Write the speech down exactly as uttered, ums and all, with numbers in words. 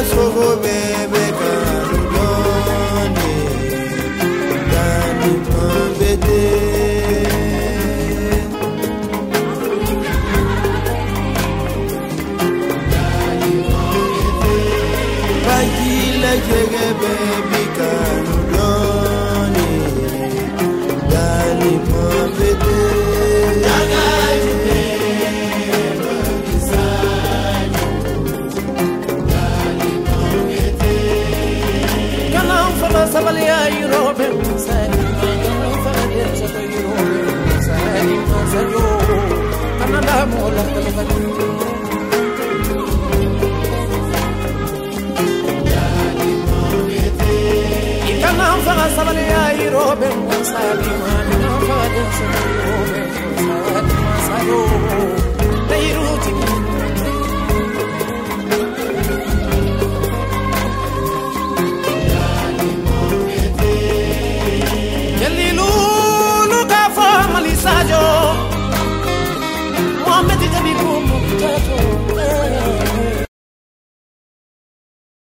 I'm